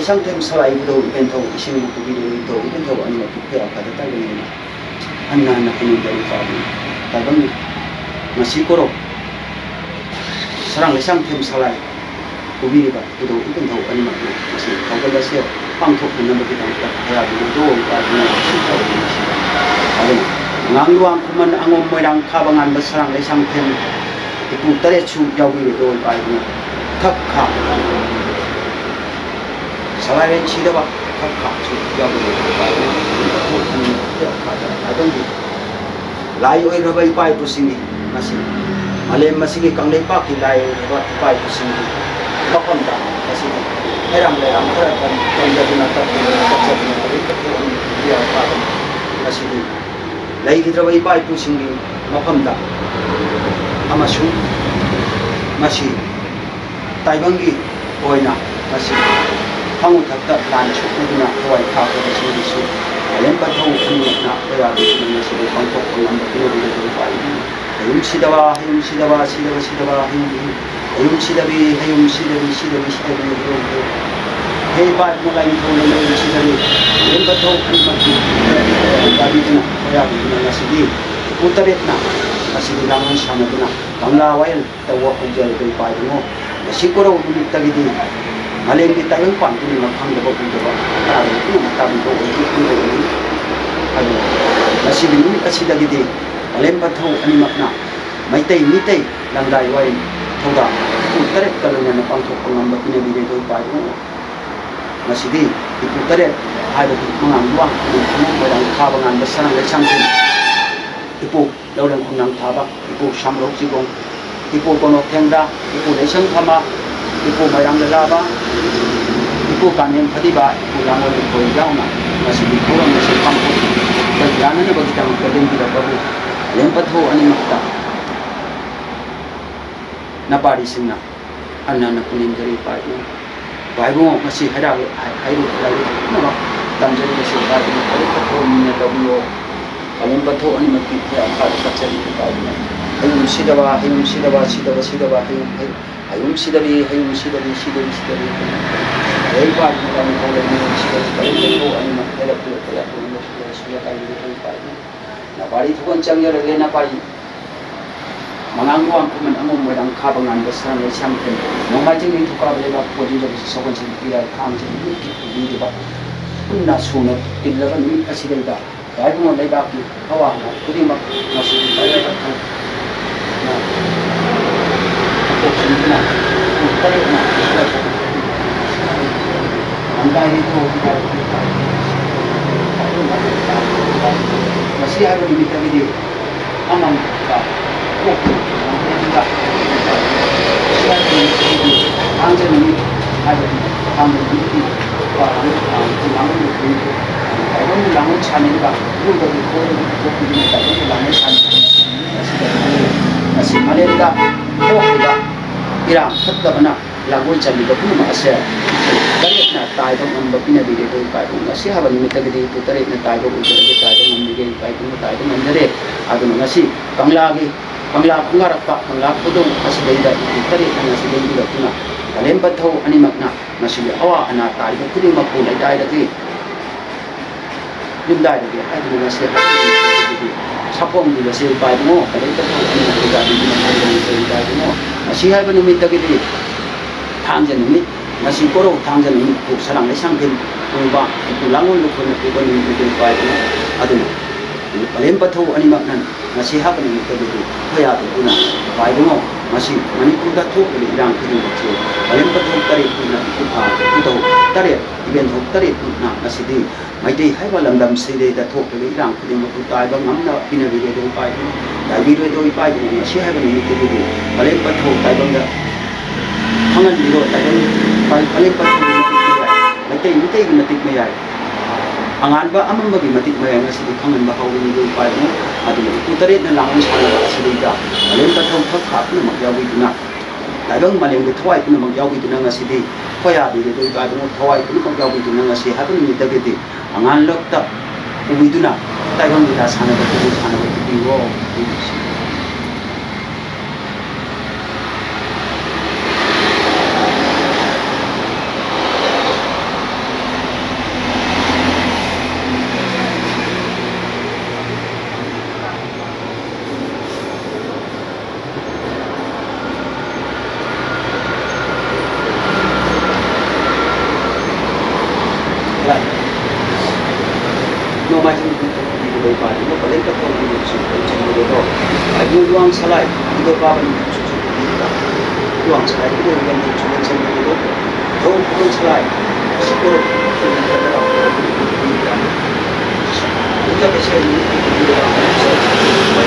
Rồi xong thêm sau ấy đồ bên thầu xin một cái video đồ bên thầu anh là cái cửa cả tất cả những người anh là cái người đầu vào tại bên mà sĩ cô độc sang lại xong thêm sau này của vi và cái đồ bên thầu anh mặc mà sĩ không có ra siêu băng thuộc mình là một cái thằng đặc là cái đồ và cái sĩ thầu anh ngang luôn của mình anh ông mới đang khao bằng anh mà sang lại xong thêm cái cụ ta để chụp giao vi rồi và thấp khảo Salah yang ciri apa? Kau kacau, jauh lebih baik. Kau kacau, ada ni. Lai orang lebih baik tu sini, masih. Malaysia masih ni kang lepak, lai orang lebih baik tu sini. Tak kontak, masih. Heram, kerana terjadi natal, dia apa? Masih ni. Lai kita lebih baik tu sini, tak kontak. Amasum, masih. Taiwan ni, China, masih. Hang thật tật làm chút nên là quay tháo cái gì đi xuống, lên bắt hang không được nạp bây giờ thì mình sẽ không có công làm được cái gì được phải. Hay bắt một lần thôi là hay xí đa bi, lên bắt hang không được nạp bây giờ thì mình sẽ đi. Uta biết nạp, mà sẽ đi làm ăn sáng được nạp. Còn là vậy, tao có công việc để phải đúng không? Mà chỉ có đâu cũng ta đi. Malaysia kita yang panjang ni macam dapat penjawab. Kalau itu kita buat ini, aduh, masih belum masih lagi di. Malaysia betul ni macam, mitai, langgai way, thoda. Putar ek kalau ni nampak tu pengambat punya video tu baru. Masih di, putar ek ada mengambil uang, orang kawangan besar yang canggih. Ibu, lau dan orang tabak, ibu samlok sibong, ibu kono tengda, ibu nation sama. Ibu bayang lelaba, ibu kanin ketiba, ibu langgol ibu jauhna masih ibu masih kampung. Perjalanan itu bagi kami kerja tidak baru. Yang betul ani makta. Napari sini, anak-anak kuning dari pagi. Bayu masih hari. Nampak tanjir masih hari. Kalau betul minyak W, yang betul ani makti dia akan terjadi pagi. Ayam si dawa. Ayum si dari. Lepas ni kami boleh mencari pelbagai anak pelbagai untuk siapa yang diperlukan. Napari tu kan canggih lagi napari. Menangguang pun menanggung dengan kabangan besar yang canggih. Membaca ni tu kalau lepas pojok jadi sesuatu yang tidak kami jadi tidak dapat. Punna sunat tidak akan berhasil dah. Kalau pun lepas ni awak nak terima masih diperlukan. Masih ada di bidang video, aman tak? Okey, tidak. Siapa ini? Anjing ini ada di tangan ini. Barang dilangun ini. Kalau dilangun canggih tak? Bukan dikorang ini tak? Dilangun canggih. Masih Malaysia, Kuala Lumpur, Iran, tetap mana? Lagu canggih betul masih. Tarik na tay dong ambak pina bide dong tay dong nasi habang mita gede itu tarik na tay dong udah gede tay dong mandiri aduh nasi kangla kungarak pak kangla kudung nasi beda itu tarik nasi beda juga kuna kalian betul ani makna nasi awal anak tay dong kudu makulai tay lagi jumlah lagi aduh nasi sapong juga sih tay dong kalian betul ani makna nasi tay dong nasi habang mita gede tangjan ini masih korup tanggal ini tu serang lesang pun tumbang itu langun lupa nak tuan ini tuan itu aduh paling betul ani maknan masih apa ni kita betul kaya tu guna baik tu masih mana kita tu boleh orang kiri betul paling betul tarik tu nak kita tarik event tu tarik tu nak masih di masih hai malam dalam sedih dah tu boleh orang kiri betul tay bang amna pina video tu tay tu dah video tu tay tu masih hai malam kita betul paling betul tay bang dah hangan video tay tu paling penting matik mayay. Ang anba amang bagi matik mayay na sila kung anba kawin ng pag mo at utarit na lang ang sana sila ida. Maling patong pagkat na magyawi duna. Talagang maling bitaway na magyawi duna ng sila. Kaya dito ay tayo magtaway na magyawi duna ng sila. Hato nito gede ang anlok tap uwi duna. Talagang nila sana batugon sana batugo. Hãy subscribe cho kênh Ghiền Mì Gõ Để không bỏ lỡ they buy the link of the people. I will one salad, the problem to do one slide, you don't get to let them go. Don't one slide, support to the level of the Hare Krishna, Hare Krishna, Krishna Krishna, Hare Hare, Hare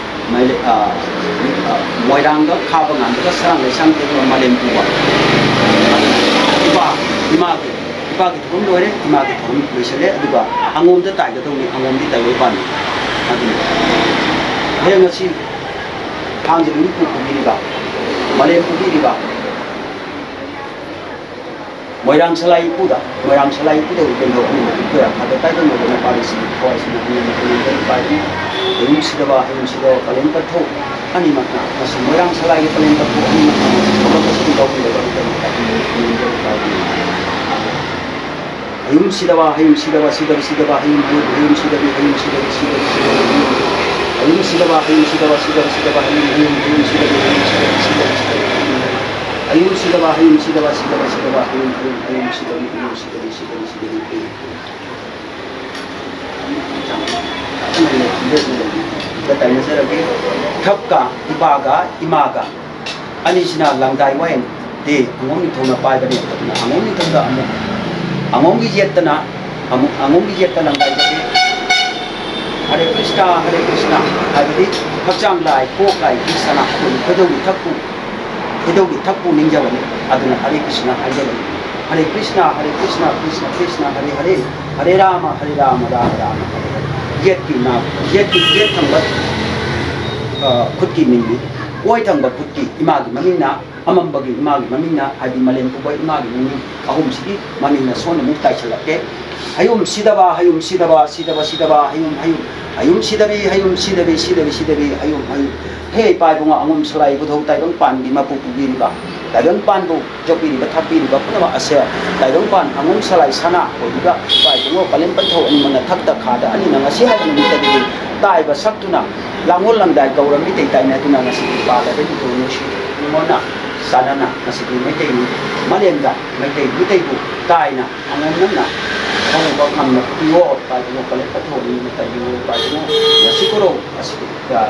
Malay moiranga, khaba nganda, sarang lesang tebo Malay tuwa. Imagi. Iba kita pun doa ni, iba kita pun bersele, iba angom tu tak jatuh ni, angom di tahu pan. Hanya macam panjang ni pun kubiriba, Malay kubiriba, moirang selai itu dah benda itu ya. Ada tajuk macam apa sih, kuasa macam apa ni, hujung siapa paling teruk, ani macam, macam moirang selai itu paling teruk, ani macam, kalau macam tahu ni dah. Among Yetana, among Yetana, Hare Krishna, Hare Krishna, I believe, Hacham like, pork like, Krishna, Hedo with Tapu Ninja, Adana, Hare Krishna, Hare Krishna, Hare Krishna, Krishna, Krishna, Hare Hare, Hare Rama, Hare Rama, Rama Rama. Yet, could give me, wait on what could give Imagina. Amam bagi imagi mamina adi malempu bagi imagi mami ahum sidi mamina sone muktai celake hayum sidaba hayum sidabi hey pai bunga amum selai budau tai dong pan di mapu pugiri ba tai dong pan bu jopiri ba thapiri ba puna ba asya tai dong pan amum selai sana oduga pai bunga palem patho ani mana thakta khada ani nanga si hadi ni tadi tai ba saktuna langol langdai gauram ni tai na tuna nasi ba da ni tonu si mona sana na nasi di mete ni malemda mete mete bu tai na amum na kamu bakal melihat pada mukanya betul ini tahu pada nasi kurung nasi kita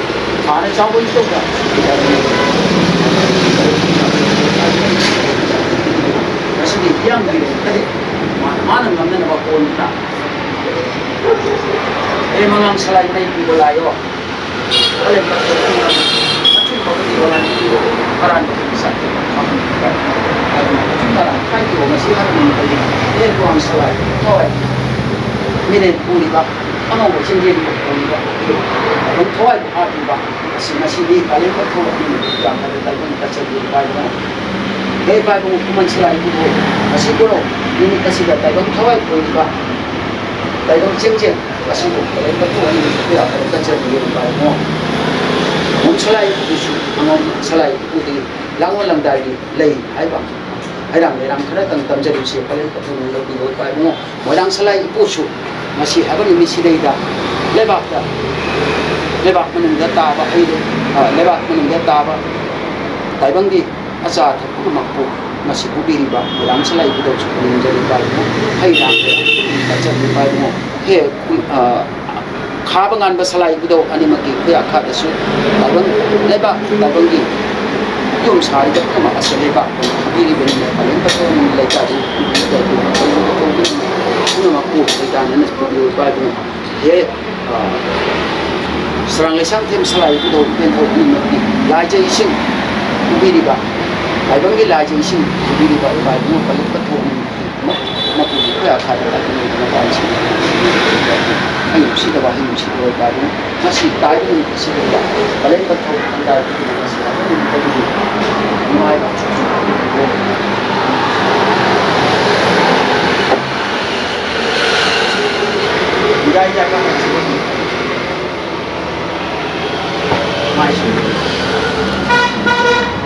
mana campur itu kan masih yang dia tadi mana mengenai apa pun tak mengang selain naik di belayo oleh orang itu orang besar cara kai tu masih ada menteri peluang selai toy minit pulibak amau sendiri pulibak dan toy pulibak masih di paling betul ini yang ada dalam kaca di bawah lebar hukuman selai itu masih kurang ini kasih data dan toy pulibak dan cincin masih paling betul ini yang ada kaca di bawah selai itu amau selai itu langon langdai lei hai bang Hai ram kena tentang jadi siapa yang perlu lebih berupaya mau orang selai ipusu masih apa ni misi dah ida lebak menunda tawa hidup lebak menunda tawa tapi bangdi asal aku mampu masih kubiri bah orang selai itu harus menjadi baikmu hai ram kerja baikmu he kabangan berselai itu ani mungkin dia akan esok tapi bangdi Jom sehari dah kena asal lepak, diri benda paling betul mulai dari kita tu. Kalau aku kita ni sebagai baru, he serang lesang tim selai itu dah pentau ini lajai ising kubiri bah. Abang ni lajai ising kubiri bah, baru paling betul mak kubiri bah ada lagi macam macam. Ayuh si dah bahin si dah baru masih tahu si dah paling betul kita masih ada. My God. Mgaja kama chini maisha Selain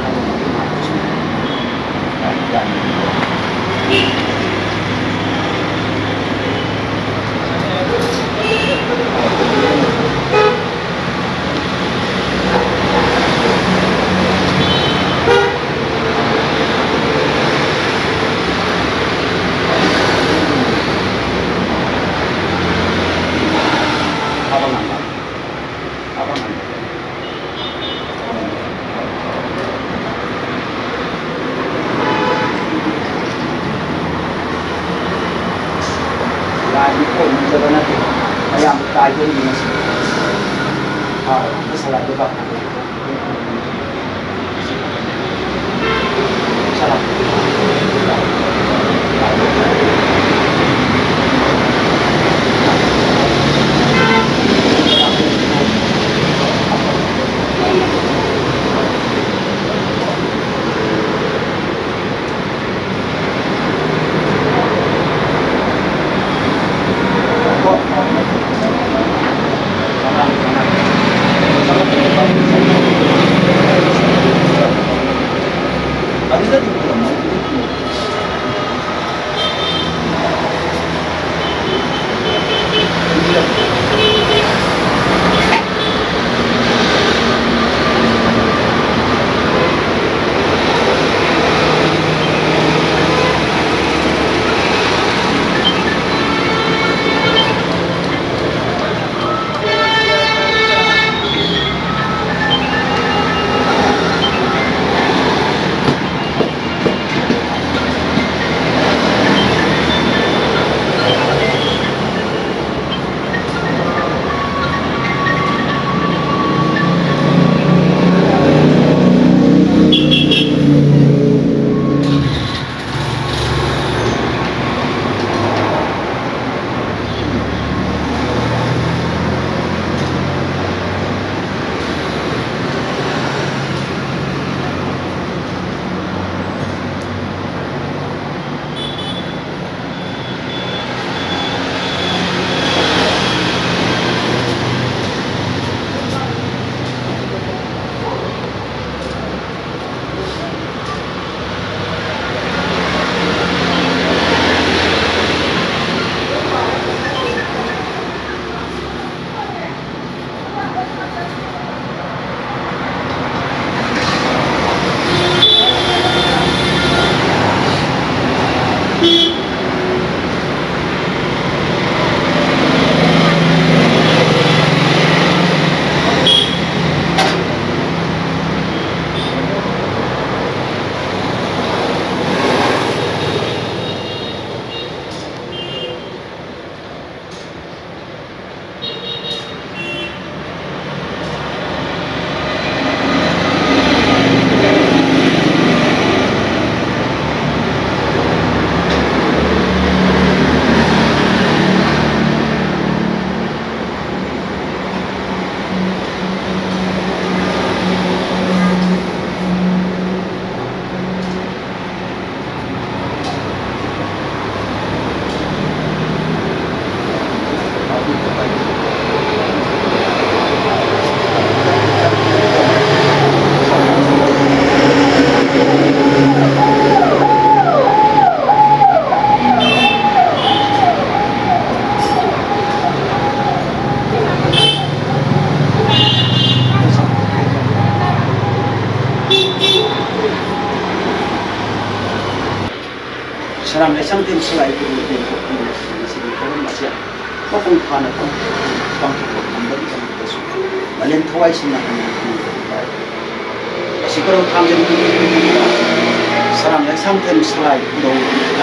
itu, kita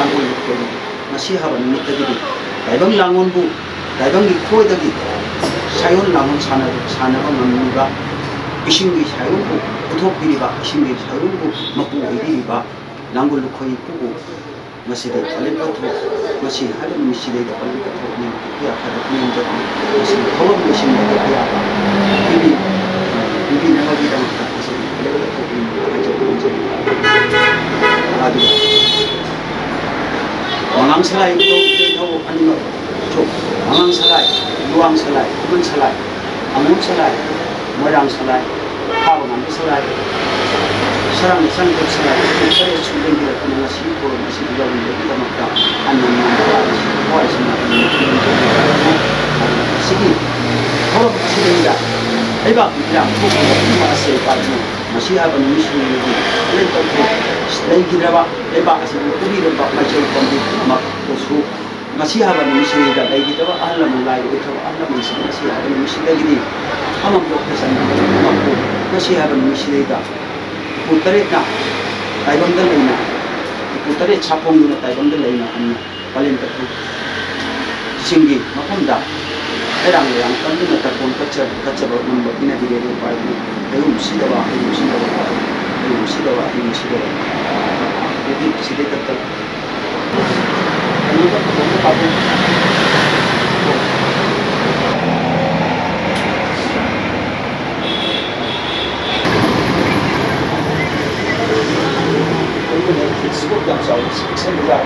tahu Cuk, Amang Selai, Luang Selai, Bun Selai, Amun Selai, Merang Selai, Kawangan Selai, Serang Sangkut Selai. Saya sudah melihat nasi kor nasi dua minggu kita makan, anjing makan, buah semua makan. Sikit, kalau masih ada, hebat bilang, bukan masih pagi, masih ada misi lagi, lentut. Selain kita, hebat asyik beri lembak macam pembeli amak kosuk. Masih ada manusia yang lagi kita Allah mulai, Allah masih ada manusia lagi ni. Alam dokter sendiri, alam tu masih ada manusia lagi. Puteri na, taibandel lagi na. Puteri capung guna taibandel lagi na. Paling teruk, singgi, macam dah. Terang terang, kalau nak terpon kaca kaca berumur begini dia dia upaya ni. Ayu musi dawa, ayu musi dawa, ayu musi dawa, ayu musi dawa. Jadi sedih teruk. Ini kan untuk apa? Untuk Netflix buat jam sahaja, sebentar.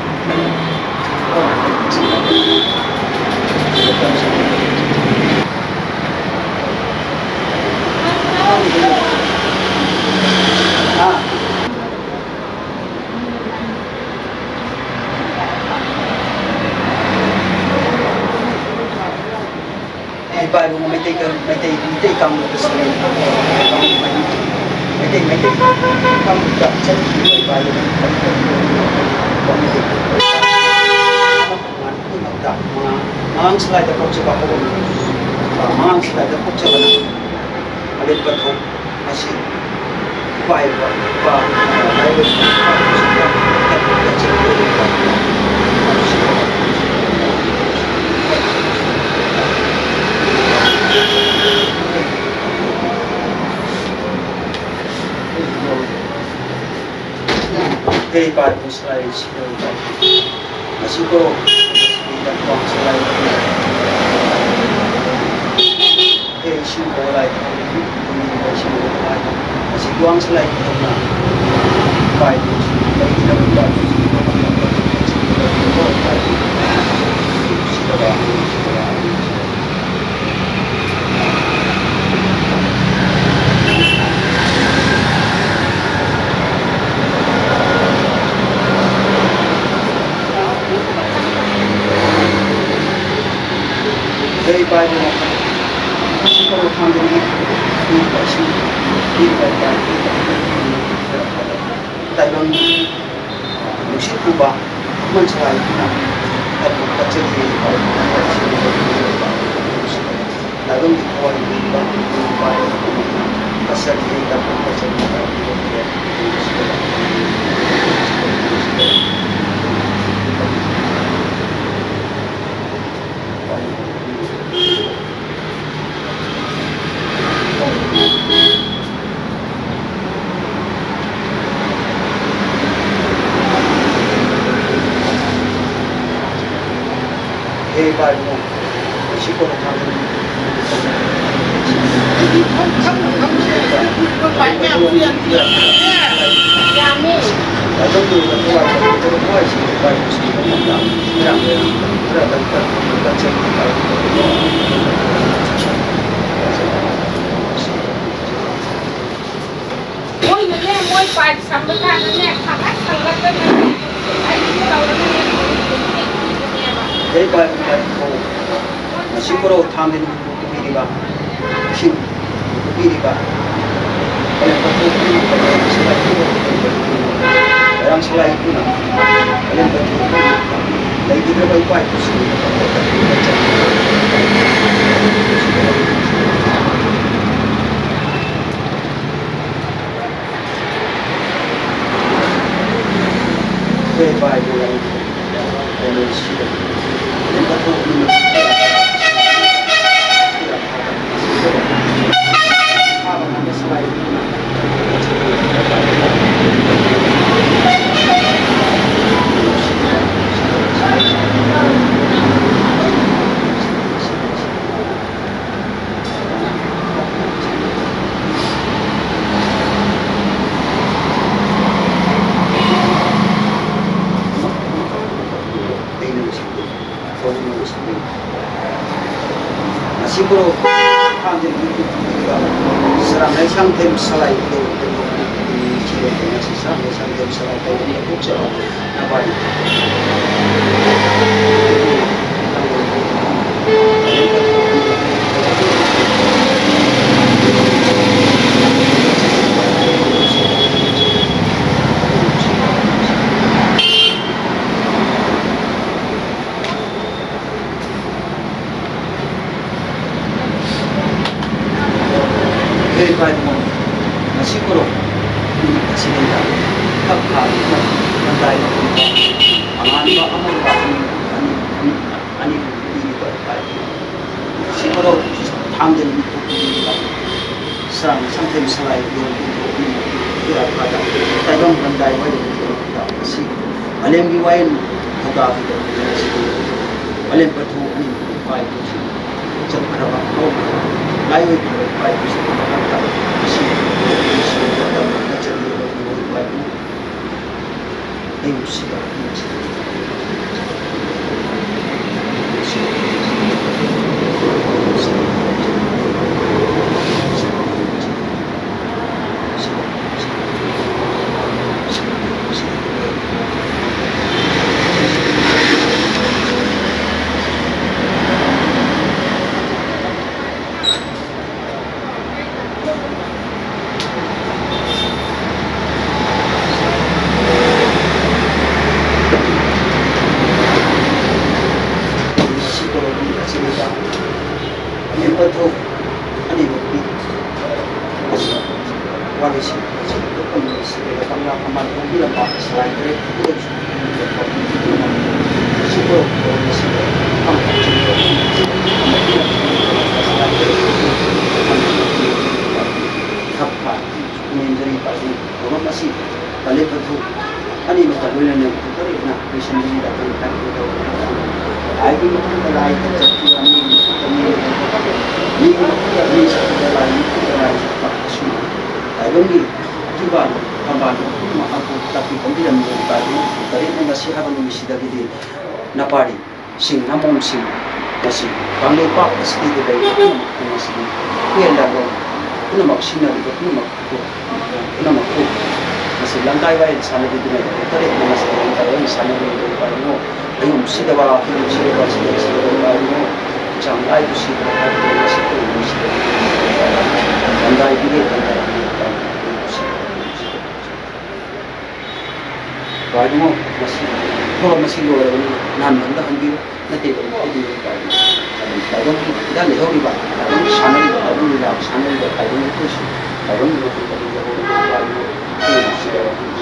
Hãy subscribe cho kênh Ghiền Mì Gõ Để không bỏ lỡ 식으로 사람들이 느끼니까 사람의 상태를 살아있고 이 길에 대해서 사람의 상태를 살아있고 이 국제로 나발이 I don't know.